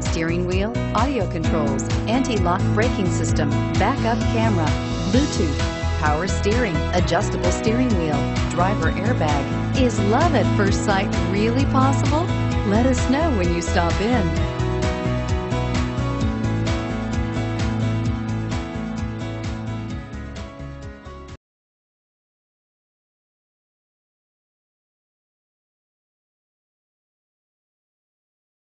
steering wheel audio controls, anti-lock braking system, backup camera, Bluetooth, power steering, adjustable steering wheel, driver airbag. Is love at first sight really possible? Let us know when you stop in.